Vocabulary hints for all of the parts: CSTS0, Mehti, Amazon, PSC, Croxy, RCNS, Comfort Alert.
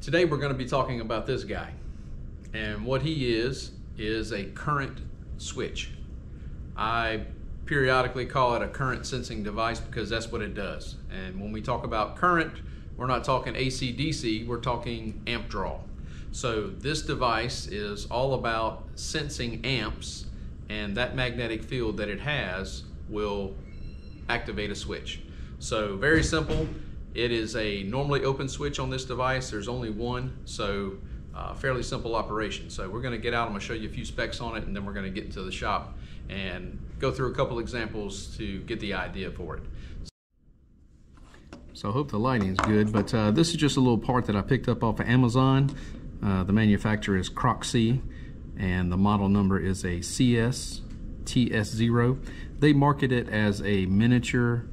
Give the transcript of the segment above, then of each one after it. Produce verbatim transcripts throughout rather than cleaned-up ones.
Today we're going to be talking about this guy, and what he is is a current switch. I periodically call it a current sensing device because that's what it does. And when we talk about current, we're not talking A C D C, we're talking amp draw. So this device is all about sensing amps, and that magnetic field that it has will activate a switch. So very simple. It is a normally open switch on this device. There's only one, so uh, fairly simple operation. So we're going to get out, I'm going to show you a few specs on it, and then we're going to get into the shop and go through a couple examples to get the idea for it. So I hope the lighting is good, but uh, this is just a little part that I picked up off of Amazon. Uh, the manufacturer is Croxy, and the model number is a C S T S zero. They market it as a miniature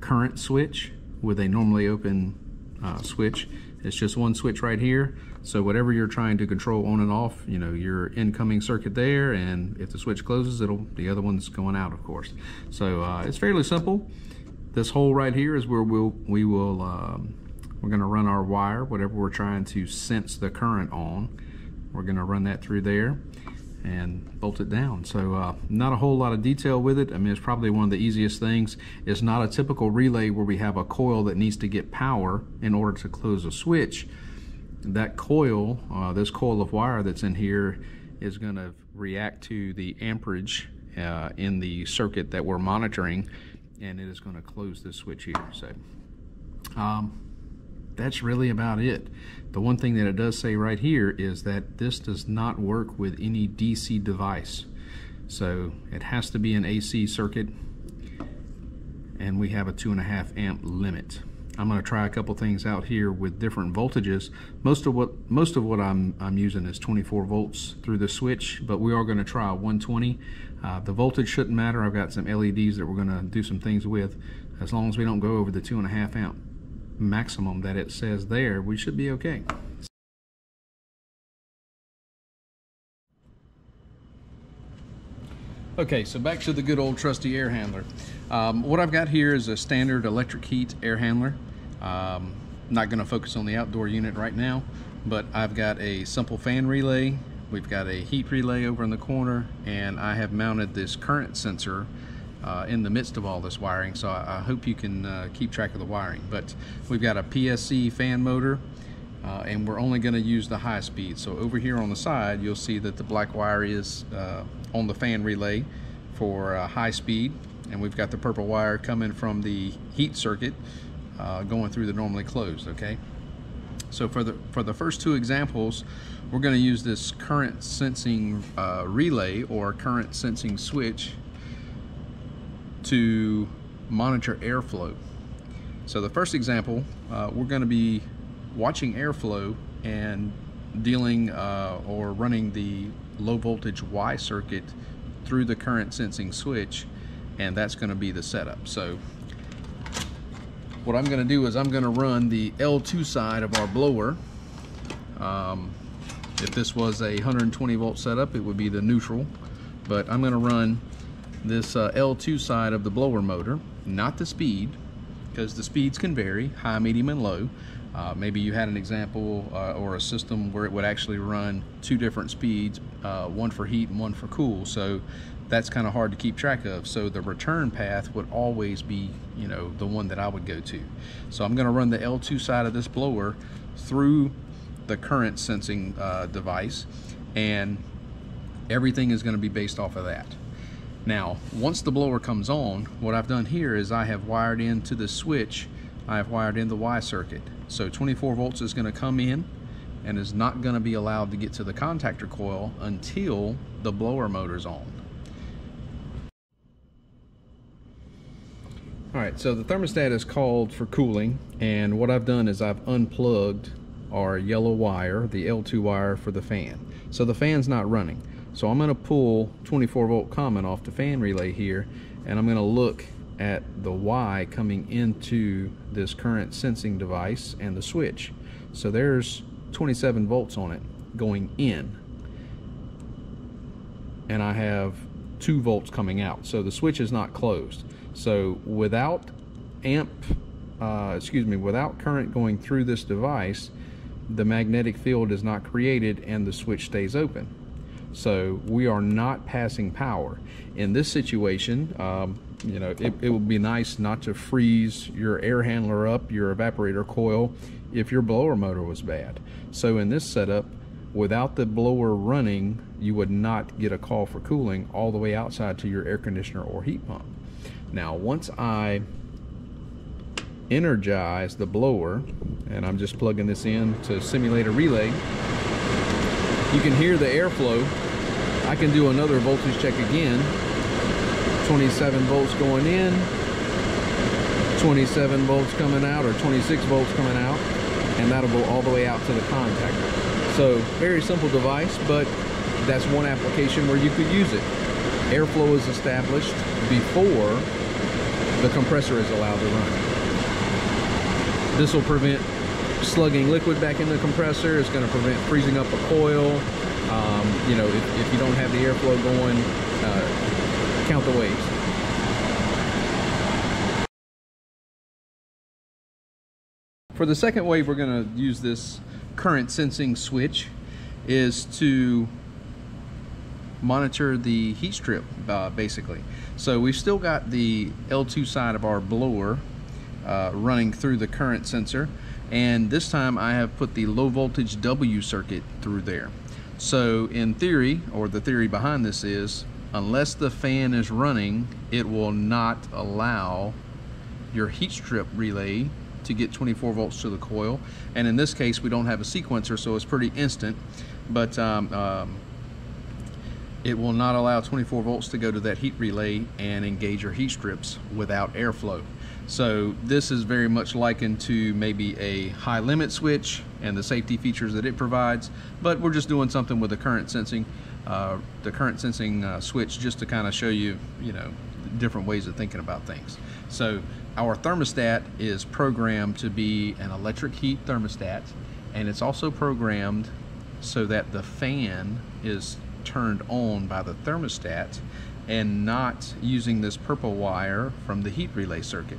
current switch with a normally open uh, switch. It's just one switch right here. So whatever you're trying to control on and off, you know, your incoming circuit there, and if the switch closes, it'll the other one's going out, of course. So uh, it's fairly simple. This hole right here is where we'll we will um, we're going to run our wire, whatever we're trying to sense the current on. We're going to run that through there and bolt it down. So uh, not a whole lot of detail with it. I mean, it's probably one of the easiest things. It's not a typical relay where we have a coil that needs to get power in order to close a switch. That coil, uh, this coil of wire that's in here, is going to react to the amperage uh, in the circuit that we're monitoring, and it is going to close this switch here. So um, that's really about it. The one thing that it does say right here is that this does not work with any D C device. So it has to be an A C circuit, and we have a two and a half amp limit. I'm going to try a couple things out here with different voltages. Most of what most of what I'm, I'm using is twenty-four volts through the switch, but we are going to try one twenty. Uh, the voltage shouldn't matter. I've got some L E Ds that we're going to do some things with. As long as we don't go over the two and a half amp maximum that it says there, we should be okay. Okay, so back to the good old trusty air handler. Um, what I've got here is a standard electric heat air handler. Um, not going to focus on the outdoor unit right now, but I've got a simple fan relay. We've got a heat relay over in the corner, and I have mounted this current sensor Uh, in the midst of all this wiring, so I, I hope you can uh, keep track of the wiring. But we've got a P S C fan motor, uh, and we're only going to use the high speed. So over here on the side, you'll see that the black wire is uh, on the fan relay for uh, high speed, and we've got the purple wire coming from the heat circuit uh, going through the normally closed. Okay, so for the for the first two examples, we're going to use this current sensing uh, relay or current sensing switch to monitor airflow. So the first example, uh, we're going to be watching airflow and dealing uh, or running the low voltage Y circuit through the current sensing switch, and that's going to be the setup. So what I'm going to do is I'm going to run the L two side of our blower. Um, if this was a one hundred twenty volt setup, it would be the neutral, but I'm going to run this uh, L two side of the blower motor, not the speed, because the speeds can vary, high, medium, and low. Uh, maybe you had an example uh, or a system where it would actually run two different speeds, uh, one for heat and one for cool, so that's kind of hard to keep track of. So the return path would always be, you know, the one that I would go to. So I'm going to run the L two side of this blower through the current sensing uh, device, and everything is going to be based off of that. Now, once the blower comes on, what I've done here is I have wired into the switch, I have wired in the Y circuit. So twenty-four volts is going to come in and is not going to be allowed to get to the contactor coil until the blower motor's on. All right, so the thermostat is called for cooling, and what I've done is I've unplugged our yellow wire, the L two wire for the fan. So the fan's not running. So I'm going to pull twenty-four volt common off the fan relay here, and I'm going to look at the Y coming into this current sensing device and the switch. So there's twenty-seven volts on it going in, and I have two volts coming out. So the switch is not closed. So without amp, uh, excuse me, without current going through this device, the magnetic field is not created and the switch stays open. So we are not passing power. In this situation, um, you know, it, it would be nice not to freeze your air handler up, your evaporator coil, if your blower motor was bad. So in this setup, without the blower running, you would not get a call for cooling all the way outside to your air conditioner or heat pump. Now, once I energize the blower, and I'm just plugging this in to simulate a relay, you can hear the airflow. I can do another voltage check again. twenty-seven volts going in, twenty-seven volts coming out, or twenty-six volts coming out, and that'll go all the way out to the contactor. So very simple device, but that's one application where you could use it. Airflow is established before the compressor is allowed to run. This will prevent slugging liquid back in the compressor. It's going to prevent freezing up a coil. Um, you know, if, if you don't have the airflow going, uh, count the waves. For the second wave, we're going to use this current sensing switch is to monitor the heat strip, uh, basically. So we've still got the L two side of our blower uh, running through the current sensor, and this time I have put the low voltage W circuit through there. So in theory, or the theory behind this is, unless the fan is running, it will not allow your heat strip relay to get twenty-four volts to the coil. And in this case, we don't have a sequencer, so it's pretty instant, but um, um, it will not allow twenty-four volts to go to that heat relay and engage your heat strips without airflow. So this is very much likened to maybe a high limit switch and the safety features that it provides, but we're just doing something with the current sensing, uh, the current sensing uh, switch, just to kind of show you, you know, different ways of thinking about things. So our thermostat is programmed to be an electric heat thermostat, and it's also programmed so that the fan is turned on by the thermostat and not using this purple wire from the heat relay circuit.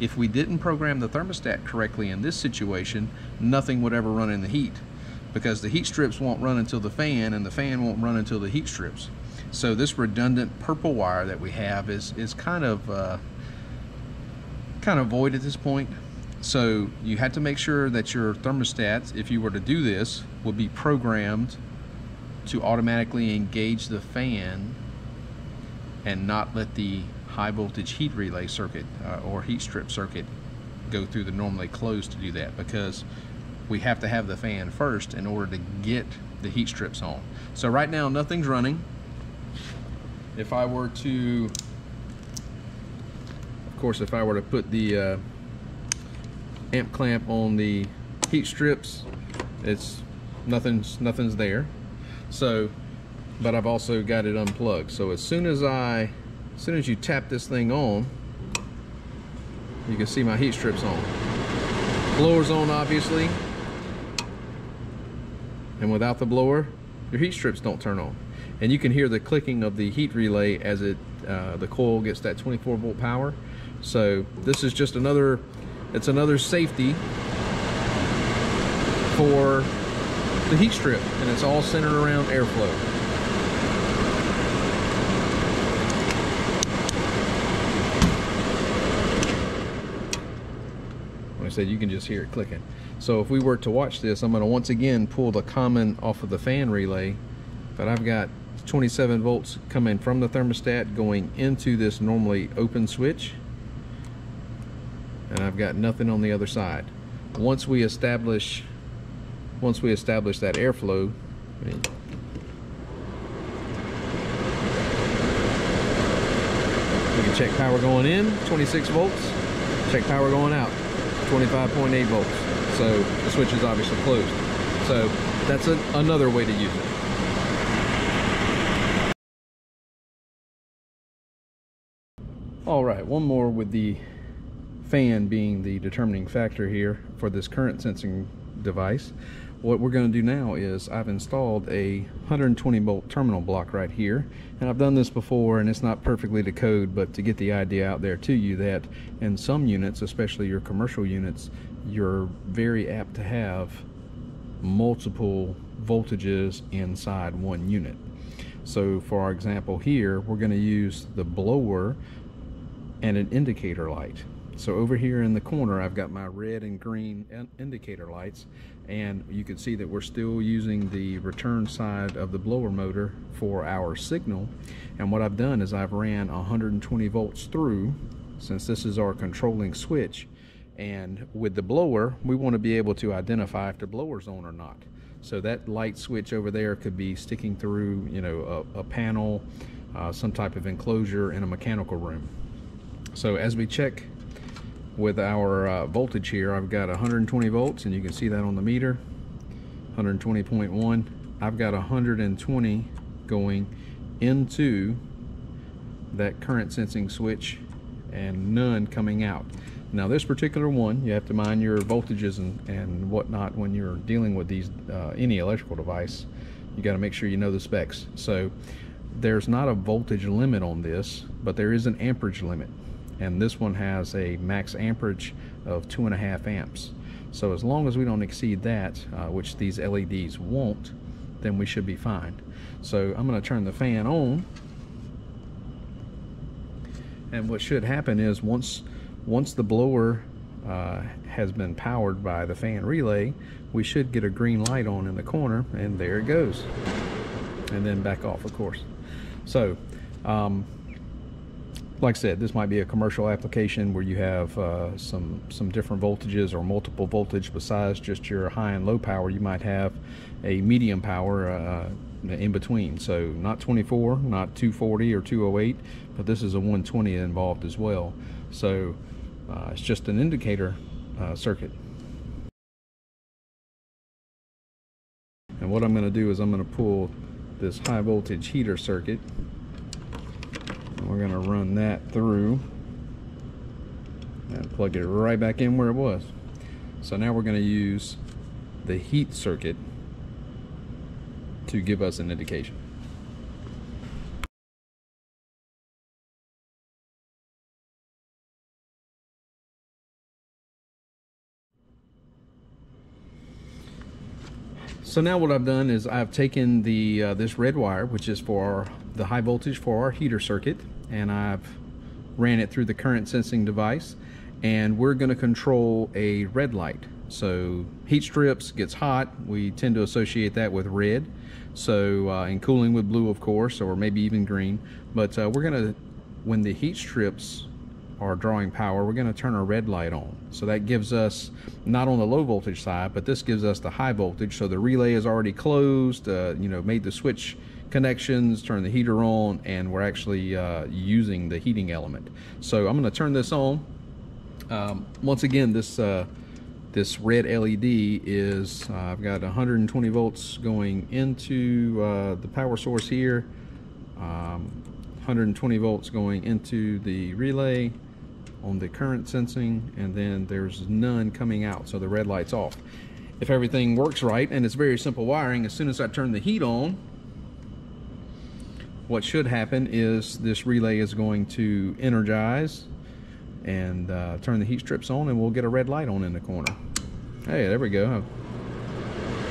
If we didn't program the thermostat correctly in this situation, nothing would ever run in the heat, because the heat strips won't run until the fan, and the fan won't run until the heat strips. So this redundant purple wire that we have is, is kind of uh, kind of void at this point. So you had to make sure that your thermostats, if you were to do this, would be programmed to automatically engage the fan and not let the high voltage heat relay circuit uh, or heat strip circuit go through the normally closed to do that, because we have to have the fan first in order to get the heat strips on. So right now nothing's running. If I were to, of course, if I were to put the uh, amp clamp on the heat strips, it's nothing's nothing's there. So, but I've also got it unplugged. So as soon as I, as soon as you tap this thing on, you can see my heat strips on. Blower's on, obviously. And without the blower, your heat strips don't turn on. And you can hear the clicking of the heat relay as it, uh, the coil gets that twenty-four volt power. So this is just another, it's another safety for the heat strip, and it's all centered around airflow. Like I said, you can just hear it clicking. So if we were to watch this, I'm going to once again pull the common off of the fan relay, but I've got twenty-seven volts coming from the thermostat going into this normally open switch, and I've got nothing on the other side. Once we establish Once we establish that airflow, we can check power going in, twenty-six volts, check power going out, twenty-five point eight volts. So the switch is obviously closed. So that's a, another way to use it. All right, one more with the fan being the determining factor here for this current sensing device. What we're going to do now is I've installed a one hundred twenty volt terminal block right here, and I've done this before, and it's not perfectly to code, but to get the idea out there to you that in some units, especially your commercial units, you're very apt to have multiple voltages inside one unit. So for our example here, we're going to use the blower and an indicator light. So over here in the corner, I've got my red and green in indicator lights, and you can see that we're still using the return side of the blower motor for our signal. And what I've done is I've ran one hundred twenty volts through, since this is our controlling switch. And with the blower, we want to be able to identify if the blower's on or not. So that light switch over there could be sticking through, you know, a, a panel, uh, some type of enclosure in a mechanical room. So as we check with our uh, voltage here, I've got one hundred twenty volts, and you can see that on the meter, one hundred twenty point one. I've got one hundred twenty going into that current sensing switch and none coming out. Now this particular one, you have to mind your voltages and, and whatnot when you're dealing with these uh, any electrical device. You got to make sure you know the specs. So there's not a voltage limit on this, but there is an amperage limit. And this one has a max amperage of two and a half amps. So as long as we don't exceed that, uh, which these L E Ds won't, then we should be fine. So I'm going to turn the fan on. And what should happen is once, once the blower uh, has been powered by the fan relay, we should get a green light on in the corner, and there it goes. And then back off, of course. So, um, like I said, this might be a commercial application where you have uh, some some different voltages or multiple voltage besides just your high and low power. You might have a medium power uh, in between. So not twenty-four, not two forty or two oh eight, but this is a one twenty involved as well. So uh, it's just an indicator uh, circuit. And what I'm going to do is I'm going to pull this high voltage heater circuit. We're going to run that through and plug it right back in where it was. So now we're going to use the heat circuit to give us an indication. So now what I've done is I've taken the uh, this red wire, which is for our, the high voltage for our heater circuit, and I've ran it through the current sensing device, and we're going to control a red light. So heat strips gets hot, we tend to associate that with red. So uh, and cooling with blue, of course, or maybe even green. But uh, we're going to, when the heat strips are drawing power, we're going to turn a red light on. So that gives us, not on the low voltage side, but this gives us the high voltage. So the relay is already closed, uh, you know, made the switch connections, turn the heater on, and we're actually uh, using the heating element. So I'm going to turn this on. Um, once again, this uh, this red L E D is, uh, I've got one hundred twenty volts going into uh, the power source here, um, one hundred twenty volts going into the relay on the current sensing, and then there's none coming out, so the red light's off. If everything works right, and it's very simple wiring, as soon as I turn the heat on, what should happen is this relay is going to energize and uh, turn the heat strips on, and we'll get a red light on in the corner. Hey, there we go.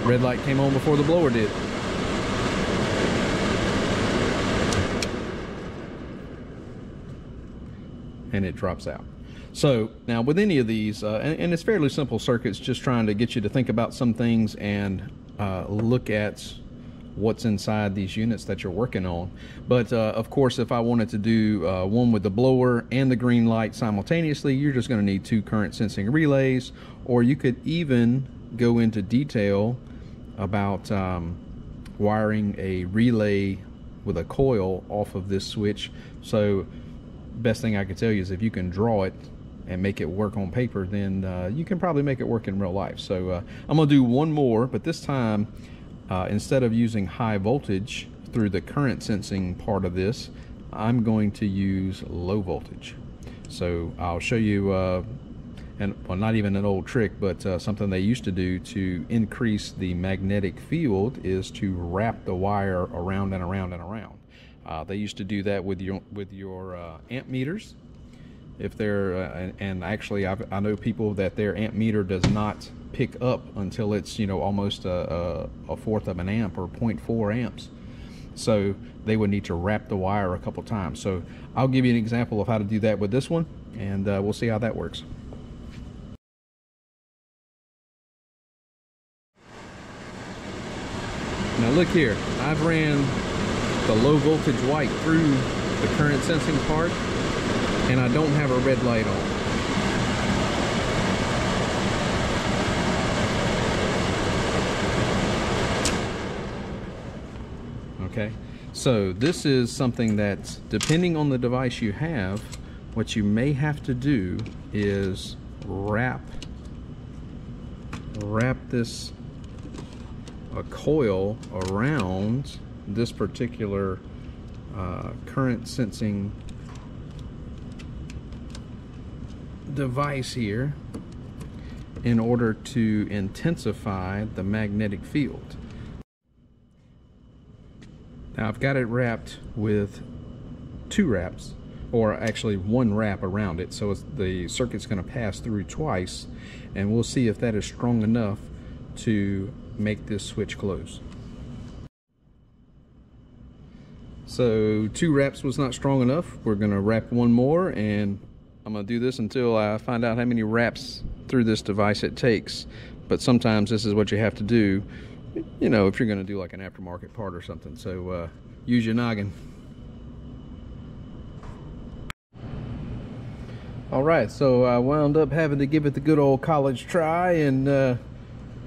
Red light came on before the blower did. And it drops out. So now with any of these, uh, and, and it's fairly simple circuits, just trying to get you to think about some things and uh, look at what's inside these units that you're working on. But uh, of course, if I wanted to do uh, one with the blower and the green light simultaneously, you're just going to need two current sensing relays, or you could even go into detail about um, wiring a relay with a coil off of this switch. So best thing I could tell you is if you can draw it and make it work on paper, then uh, you can probably make it work in real life. So uh, I'm gonna do one more, but this time uh, instead of using high voltage through the current sensing part of this, I'm going to use low voltage. So I'll show you uh, and well, not even an old trick, but uh, something they used to do to increase the magnetic field is to wrap the wire around and around and around. Uh, they used to do that with your with your uh, amp meters, if they're uh, and, and actually I've, I know people that their amp meter does not pick up until it's, you know, almost a, a, a fourth of an amp or point four amps. So they would need to wrap the wire a couple times. So I'll give you an example of how to do that with this one, and uh, we'll see how that works. Now look here, I've ran the low voltage white through the current sensing part, and I don't have a red light on. Okay, so this is something that, depending on the device you have, what you may have to do is wrap wrap this a coil around this particular uh, current sensing device here in order to intensify the magnetic field. Now I've got it wrapped with two wraps, or actually one wrap around it, so it's, the circuit's going to pass through twice, and we'll see if that is strong enough to make this switch close. So two wraps was not strong enough. We're going to wrap one more, and I'm going to do this until I find out how many wraps through this device it takes. But sometimes this is what you have to do, you know, if you're going to do like an aftermarket part or something. So uh, use your noggin. All right, so I wound up having to give it the good old college try, and uh,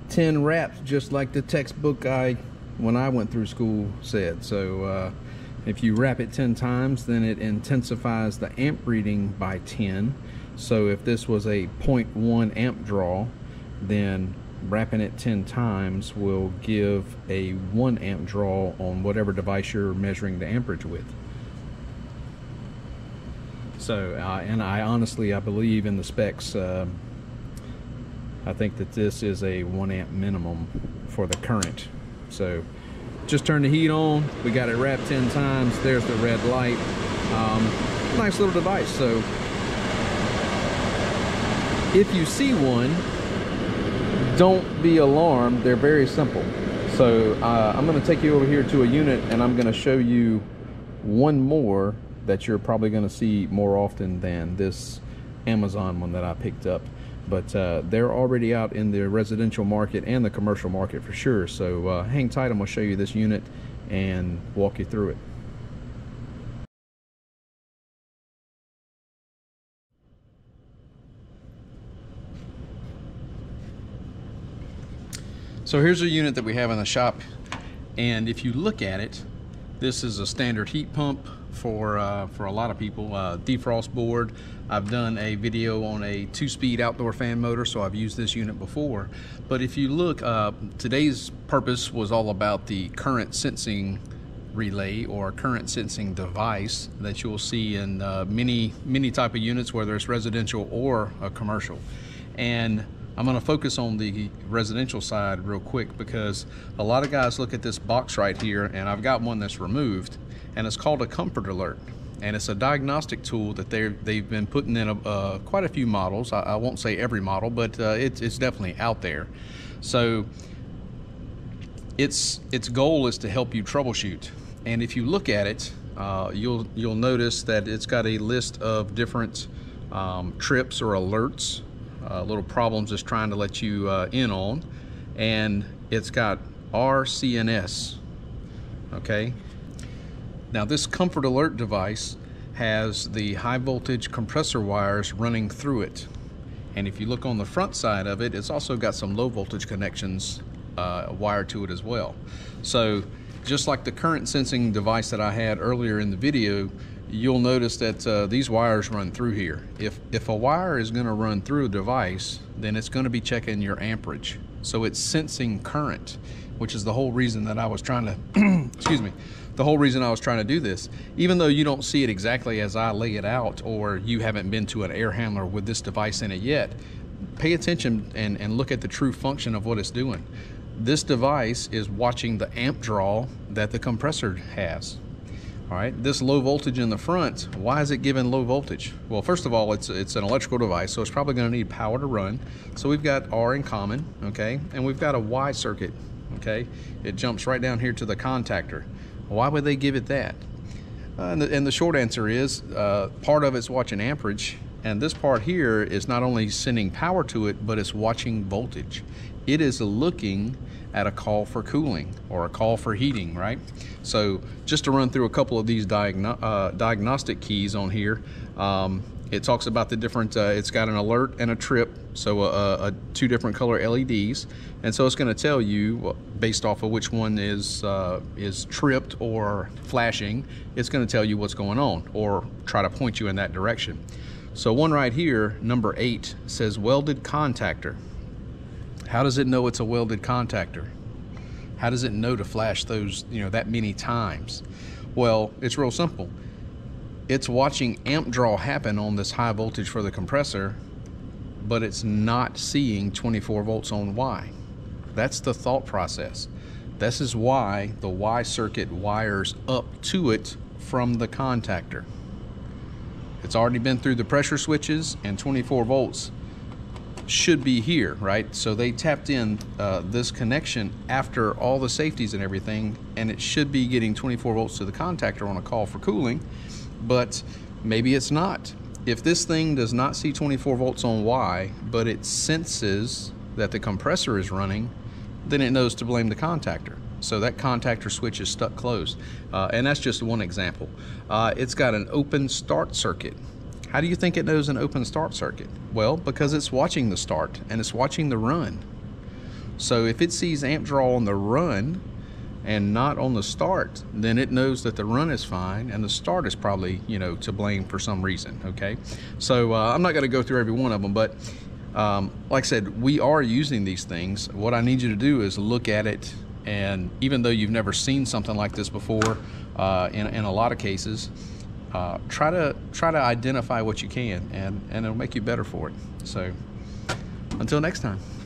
ten wraps, just like the textbook I when I went through school said. So uh, if you wrap it ten times, then it intensifies the amp reading by ten. So if this was a point one amp draw, then wrapping it ten times will give a one amp draw on whatever device you're measuring the amperage with. So, uh, and I honestly, I believe in the specs. Uh, I think that this is a one amp minimum for the current. So, just turn the heat on. We got it wrapped ten times. There's the red light. Um, nice little device. So, if you see one, don't be alarmed, they're very simple. So uh, I'm going to take you over here to a unit, and I'm going to show you one more that you're probably going to see more often than this Amazon one that I picked up. But uh, they're already out in the residential market and the commercial market for sure. So uh, hang tight, I'm going to show you this unit and walk you through it. So here's a unit that we have in the shop, and if you look at it, this is a standard heat pump for uh, for a lot of people. Uh, defrost board. I've done a video on a two-speed outdoor fan motor, so I've used this unit before. But if you look, uh, today's purpose was all about the current sensing relay or current sensing device that you'll see in uh, many many type of units, whether it's residential or a commercial. And I'm going to focus on the residential side real quick, because a lot of guys look at this box right here, and I've got one that's removed, and it's called a Comfort Alert, and it's a diagnostic tool that they've been putting in a, uh, quite a few models. I, I won't say every model, but uh, it, it's definitely out there. So its its goal is to help you troubleshoot, and if you look at it, uh, you'll you'll notice that it's got a list of different um, trips or alerts. Uh, little problems it's trying to let you uh, in on, and it's got R C N S. Okay, now this Comfort Alert device has the high voltage compressor wires running through it, and if you look on the front side of it, it's also got some low voltage connections uh, wired to it as well. So just like the current sensing device that I had earlier in the video, you'll notice that uh, these wires run through here. If, if a wire is going to run through a device, then it's going to be checking your amperage. So it's sensing current, which is the whole reason that I was trying to, excuse me, the whole reason I was trying to do this. Even though you don't see it exactly as I lay it out, or you haven't been to an air handler with this device in it yet, pay attention and, and look at the true function of what it's doing. This device is watching the amp draw that the compressor has. All right, this low voltage in the front, why is it giving low voltage? Well, first of all, it's, it's an electrical device, so it's probably gonna need power to run. So we've got R in common, okay? And we've got a Y circuit, okay? It jumps right down here to the contactor. Why would they give it that? Uh, and, the, and the short answer is, uh, part of it's watching amperage, and this part here is not only sending power to it, but it's watching voltage. It is looking at a call for cooling or a call for heating, right? So just to run through a couple of these diagno uh, diagnostic keys on here, um, it talks about the different, uh, it's got an alert and a trip, so a, a two different color L E Ds. And so it's gonna tell you, based off of which one is, uh, is tripped or flashing, it's gonna tell you what's going on or try to point you in that direction. So one right here, number eight, says welded contactor. How does it know it's a welded contactor? How does it know to flash those, you know, that many times? Well, it's real simple. It's watching amp draw happen on this high voltage for the compressor, but it's not seeing twenty-four volts on Y. That's the thought process. This is why the Y circuit wires up to it from the contactor. It's already been through the pressure switches, and twenty-four volts should be here, right? So they tapped in uh, this connection after all the safeties and everything, and it should be getting twenty-four volts to the contactor on a call for cooling, but maybe it's not. If this thing does not see twenty-four volts on Y, but it senses that the compressor is running, then it knows to blame the contactor. So that contactor switch is stuck closed. Uh, and that's just one example. Uh, it's got an open start circuit. How do you think it knows an open start circuit? Well, because it's watching the start and it's watching the run. So if it sees amp draw on the run and not on the start, then it knows that the run is fine and the start is probably, you know, to blame for some reason, okay? So uh, I'm not gonna go through every one of them, but um, like I said, we are using these things. What I need you to do is look at it, and even though you've never seen something like this before, uh, in, in a lot of cases, Uh, try to try to identify what you can, and, and it'll make you better for it. So until next time.